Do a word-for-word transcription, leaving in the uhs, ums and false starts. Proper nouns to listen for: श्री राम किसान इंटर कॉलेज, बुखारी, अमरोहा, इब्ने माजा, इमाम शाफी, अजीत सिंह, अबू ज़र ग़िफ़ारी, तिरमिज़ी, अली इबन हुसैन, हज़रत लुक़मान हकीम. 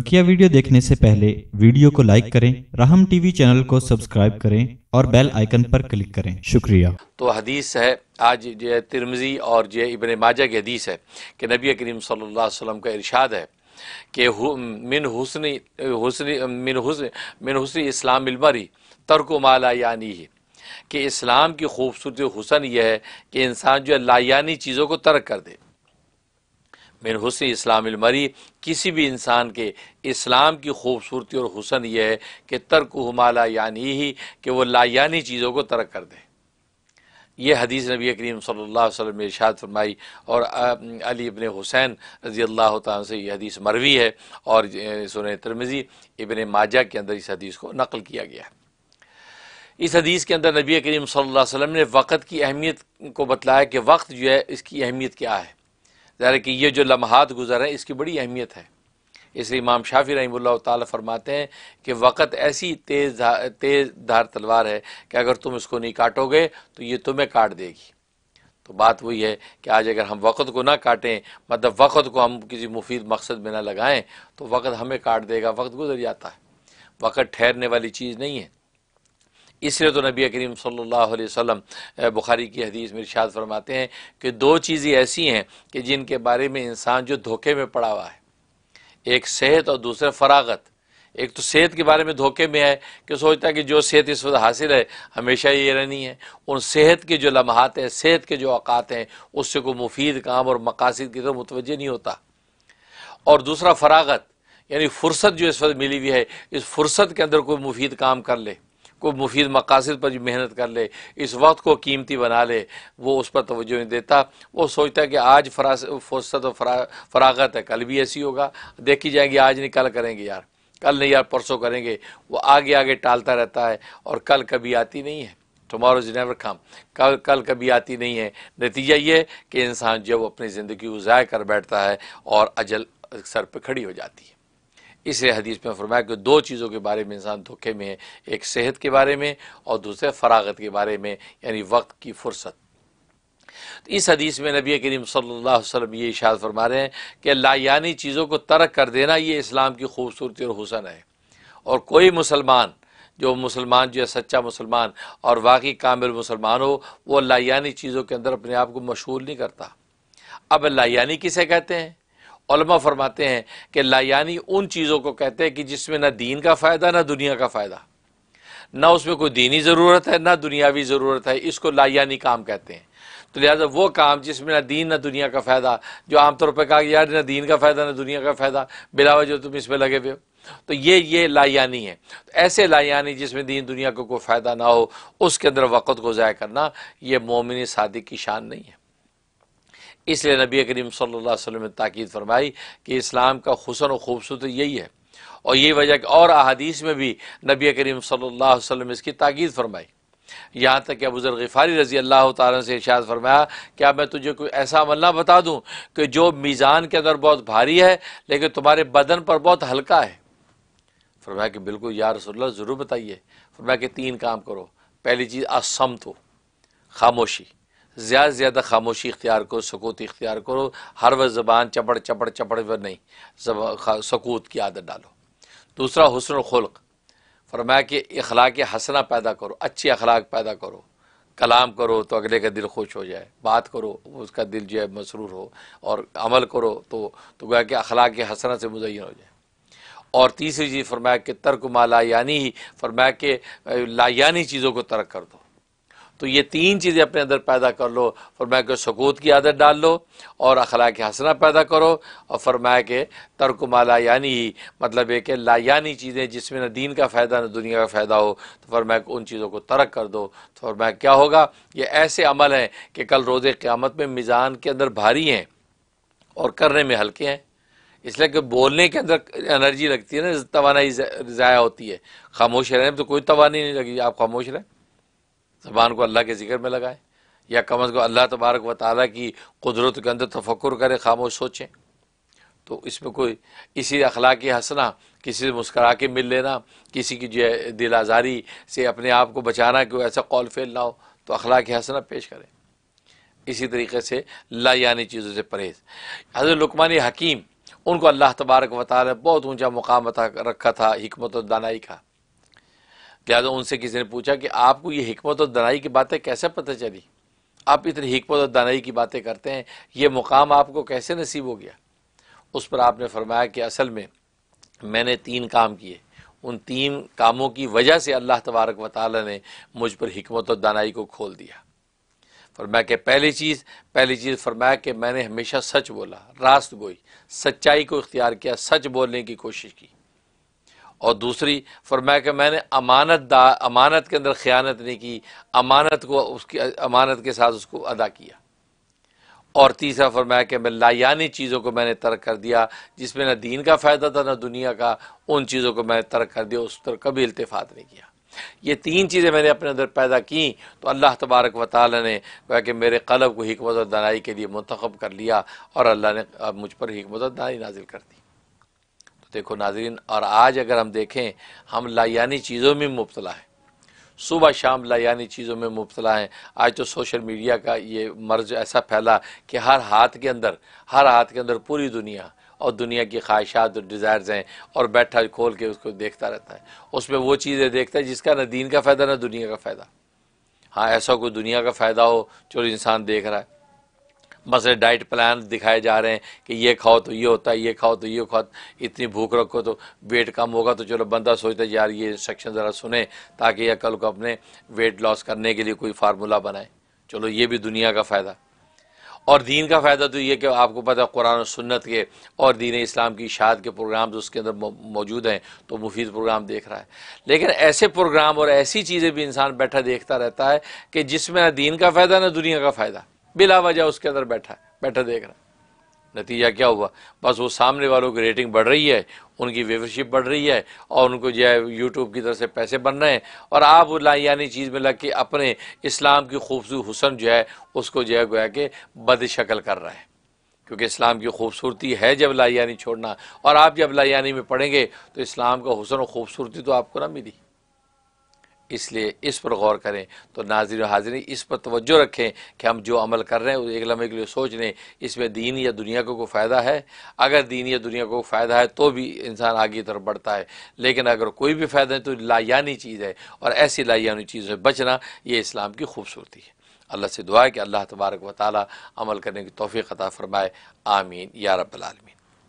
बकिया video देखने से पहले वीडियो को लाइक करें, राहम टीवी चैनल को सब्सक्राइब करें और बेल आइकन पर क्लिक करें। शुक्रिया। तो हदीस है आज जो तिरमिज़ी और जो इब्ने माजा की हदीस है कि नबी करीम सल्लल्लाहु अलैहि वसल्लम का इरशाद है कि मिन हुस्नी हुस्नी मिन हुस्नी मिन हुस्नी इस्लाम अलमरी तर्क माला यानी है कि इस्लाम की खूबसूरती हुसन यह है कि इंसान जो लायानी चीज़ों को तर्क कर दे। मिन हुस्न इस्लाम अलमरी किसी भी इंसान के इस्लाम की खूबसूरती और हुसन यह है कि तर्क हुमा ला यानी ही कि वो लायानी चीज़ों को तर्क कर दें। यह हदीस नबी करीम सल्लल्लाहु अलैहि वसल्लम ने इरशाद फरमाई और अली इबन हुसैन रज़ी अल्लाह तआला से यह हदीस मरवी है और सुनन तिरमिज़ी इब्ने माजा के अंदर इस हदीस को नकल किया गया है। इस हदीस के अंदर नबी करीम सल्लल्लाहु अलैहि वसल्लम ने वक़्त की अहमियत को बतलाया कि वक्त जो है इसकी अहमियत क्या है। ज़ाहिर है कि ये जो लम्हात गुजर हैं इसकी बड़ी अहमियत है, इसलिए इमाम शाफी रहमतुल्लाह ताला फरमाते हैं कि वक़्त ऐसी तेज़ धा, तेज़ धार तलवार है कि अगर तुम इसको नहीं काटोगे तो ये तुम्हें काट देगी। तो बात वही है कि आज अगर हम वक़्त को ना काटें, मतलब वक़्त को हम किसी मुफीद मकसद में ना लगाएं तो वक़्त हमें काट देगा। वक्त गुजर जाता है, वक़्त ठहरने वाली चीज़ नहीं है। इसलिए तो नबी करीम सल्लल्लाहु अलैहि वसल्लम बुखारी की हदीस में इरशाद फरमाते हैं कि दो चीज़ें ऐसी हैं कि जिनके बारे में इंसान जो धोखे में पड़ा हुआ है, एक सेहत और दूसरा फरागत। एक तो सेहत के बारे में धोखे में है कि सोचता है कि जो सेहत इस वक्त हासिल है हमेशा ये रहनी है। उन सेहत के जो लम्हात हैं, सेहत के जो औकात हैं, उससे कोई मुफीद काम और मकासद की तरफ मुतवज्जह नहीं होता। और दूसरा फरागत यानी फुर्सत जो इस वक्त मिली हुई है, इस फुर्सत के अंदर कोई मुफीद काम कर ले, कोई मुफीद मकासद पर मेहनत कर ले, इस वक्त को कीमती बना ले, वो उस पर तवज्जो नहीं देता। वो सोचता है कि आज फुर्सत और फरा, फरागत है, कल भी ऐसी होगा, देखी जाएगी, आज नहीं कल करेंगे यार, कल नहीं यार परसों करेंगे। वो आगे आगे टालता रहता है और कल कभी आती नहीं है। टुमारो इज नेवर कम, कल कल कभी आती नहीं है। नतीजा ये कि इंसान जब अपनी ज़िंदगी को ज़ाया कर बैठता है और अजल सर पर खड़ी हो जाती है। इसलिए हदीस में फरमाया कि दो चीज़ों के बारे में इंसान धोखे में है, एक सेहत के बारे में और दूसरे फरागत के बारे में यानी वक्त की फुर्सत। तो इस हदीस में नबी करीम सल्लल्लाहु अलैहि वसल्लम ये इशारा फरमा रहे हैं कि लायानी चीज़ों को तर्क कर देना ये इस्लाम की खूबसूरती और हुसन है। और कोई मुसलमान जो मुसलमान जो है सच्चा मुसलमान और वाकई कामिल मुसलमान हो, वो लायानी चीज़ों के अंदर अपने आप को मशगूल नहीं करता। अब लायानी किसे कहते हैं? उलमा फरमाते हैं कि लायानी उन चीज़ों को कहते हैं कि जिसमें ना दीन का फ़ायदा ना दुनिया का फ़ायदा, ना उसमें कोई दीनी ज़रूरत है ना दुनियावी ज़रूरत है, इसको लायानी काम कहते हैं। तो लिहाजा वो काम जिसमें ना दीन ना दुनिया का फ़ायदा, जो आमतौर पर कहा कि यार ना दीन का फ़ायदा ना दुनिया का फ़ायदा, बिलावा जो तुम इसमें लगे हुए हो, तो ये ये लायानी है। तो ऐसे लायानी जिसमें दीन दुनिया को कोई फ़ायदा ना हो, उसके अंदर वक़्त को ज़ाया करना ये मोमिन सादिक की शान नहीं है। इसलिए नबी करीम सल्लल्लाहु अलैहि वसल्लम ने ताकीद फरमाई कि इस्लाम का हुस्न और खूबसूरती यही है। और यही वजह कि और अहादीस में भी नबी करीम सल्लल्लाहु अलैहि वसल्लम इसकी ताकीद फरमाई। यहाँ तक कि अबू ज़र ग़िफ़ारी रज़ी अल्लाह तआला से इरशाद फरमाया, क्या मैं तुझे कोई ऐसा अमल ना बता दूँ कि जो मीज़ान के अंदर बहुत भारी है लेकिन तुम्हारे बदन पर बहुत हल्का है? फरमाया कि बिल्कुल या रसूलल्लाह, ज़रूर बताइए। फरमाया कि तीन काम करो। पहली चीज़ अस्सम्तु, खामोशी, ज़्यादा से ज़्यादा खामोशी इख्तियार करो, सकूत इख्तियार करो, हर वक्त ज़बान चपड़ चपड़ चपड़ पर नहीं, सकूत की आदत डालो। दूसरा हुस्नुल खुल्क, फरमाया कि अखलाक हसना पैदा करो, अच्छे अखलाक पैदा करो, कलाम करो तो अगले का दिल खुश हो जाए, बात करो उसका दिल जो है मसरूर हो, और अमल करो तो तो गोया कि अखलाक हसना से मुज़य्यन हो जाए। और तीसरी चीज़ फरमाया कि तर्क मा ला यानी ही, फरमाया कि लायानी चीज़ों को तर्क कर दो। तो ये तीन चीज़ें अपने अंदर पैदा कर लो। फरमाया कि सकूत की आदत डाल लो और अखलाक हसना पैदा करो, और फरमाया कि तर्क मा ला यानी ही, मतलब ये कि लायानी चीज़ें जिसमें ना दीन का फ़ायदा ना दुनिया का फ़ायदा हो, तो फरमाया कि उन चीज़ों को तर्क कर दो। तो फरमाया क्या होगा? ये ऐसे अमल हैं कि कल रोज़े क़यामत में मिज़ान के अंदर भारी हैं और करने में हल्के हैं। इसलिए कि बोलने के अंदर एनर्जी लगती है ना, तवानाई ज़ाया होती है। खामोश रहने में तो कोई तवानाई नहीं लगी, आप खामोश रहें, ज़बान को अल्लाह के ज़िक्र में लगाएं या कम अज़ कम अल्लाह तबारक व तआला की कुदरत के अंदर तफक्कुर करें, खामोश सोचें। तो इसमें कोई इसी अखलाक़ हसना, किसी से मुस्करा के मिल लेना, किसी की जो है दिल आज़ारी से अपने आप को बचाना कि ऐसा कौल फेल ना हो, तो अखलाक़ हसना पेश करें। इसी तरीके से लायानी चीज़ों से परहेज़। हज़रत लुक़मान हकीम उनको अल्लाह तबारक व तआला ने बहुत ऊंचा मुकाम अता रखा था हिकमत और दानाई का। लिहाजा उनसे किसी ने पूछा कि आपको ये हिकमत और दानाई की बातें कैसे पता चली, आप इतनी हिकमत और दानाई की बातें करते हैं, ये मुकाम आपको कैसे नसीब हो गया? उस पर आपने फरमाया कि असल में मैंने तीन काम किए, उन तीन कामों की वजह से अल्लाह तबारक व तआला ने मुझ पर हिकमत और दानाई को खोल दिया। फरमाया कि पहली चीज़ पहली चीज़ फरमाया कि मैंने हमेशा सच बोला, रास्त गोई, सच्चाई को इख्तियार किया, सच बोलने की कोशिश की। और दूसरी फरमाया कि मैंने अमानत दा अमानत के अंदर ख़यानत नहीं की, अमानत को उसकी अमानत के साथ उसको अदा किया। और तीसरा फरमाया कि मैं लायानी चीज़ों को मैंने तर्क कर दिया, जिसमें न दीन का फ़ायदा था न दुनिया का, उन चीज़ों को मैंने तर्क कर दिया, उस पर कभी इल्तिफ़ात नहीं किया। ये तीन चीज़ें मैंने अपने अंदर पैदा की तो अल्लाह तबारक व तआला ने कहा कि मेरे क़ल्ब को हिकमत और दानाई के लिए मुंतखब कर लिया और अल्लाह ने मुझ पर हिकमत और दानाई नाजिल कर दी। तो देखो नाजरीन, और आज अगर हम देखें, हम लायानी चीज़ों में मुबतला हैं, सुबह शाम लायानी चीज़ों में मुबतला हैं। आज तो सोशल मीडिया का ये मर्ज़ ऐसा फैला कि हर हाथ के अंदर हर हाथ के अंदर पूरी दुनिया और दुनिया की ख्वाहिशात और डिज़ायर्स हैं, और बैठा खोल के उसको देखता रहता है, उसमें वो चीज़ें देखता है जिसका न दीन का फ़ायदा न दुनिया का फ़ायदा। हाँ, ऐसा कोई दुनिया का फ़ायदा हो जो इंसान देख रहा है, मसलन डाइट प्लान दिखाए जा रहे हैं कि ये खाओ तो ये होता है, ये खाओ तो ये खाओ, इतनी भूख रखो तो वेट कम होगा, तो चलो बंदा सोचता है यार ये इंस्ट्रक्शन ज़रा सुने ताकि यह कल को अपने वेट लॉस करने के लिए कोई फार्मूला बनाए, चलो ये भी दुनिया का फ़ायदा। और दीन का फ़ायदा तो ये कि आपको पता है कुरान और सुन्नत के और दीन इस्लाम की इशाद के प्रोग्राम्स उसके अंदर मौजूद हैं, तो मुफीद प्रोग्राम देख रहा है। लेकिन ऐसे प्रोग्राम और ऐसी चीज़ें भी इंसान बैठा देखता रहता है कि जिसमें ना दीन का फ़ायदा ना दुनिया का फ़ायदा, बिला वजह उसके अंदर बैठा बैठा देख रहा है। नतीजा क्या हुआ? बस वो सामने वालों की रेटिंग बढ़ रही है, उनकी व्यूवरशिप बढ़ रही है, और उनको जो है यूट्यूब की तरफ से पैसे बन रहे हैं, और आप वो लायानी चीज़ में लग के अपने इस्लाम की खूबसूरत हुस्न जो है उसको जो है गोया के बदशकल कर रहे हैं, क्योंकि इस्लाम की खूबसूरती है जब लायानी छोड़ना। और आप जब लायानी में पढ़ेंगे तो इस्लाम का हुस्न और खूबसूरती तो आपको ना मिली। इसलिए इस पर गौर करें। तो नाज़रीन हाज़रीन, इस पर तवज्जो रखें कि हम जो अमल कर रहे हैं एक लम्हे के लिए सोच लें इसमें दीन या दुनिया को कोई फ़ायदा है। अगर दीन या दुनिया को फ़ायदा है तो भी इंसान आगे की तरफ बढ़ता है, लेकिन अगर कोई भी फ़ायदा है तो लायानी चीज़ है, और ऐसी लायानी चीज़ से बचना ये इस्लाम की खूबसूरती है। अल्लाह से दुआ है कि अल्लाह तबारक व तआला अमल करने की तौफीक अता फ़रमाए। आमीन या रब्बल आलमीन।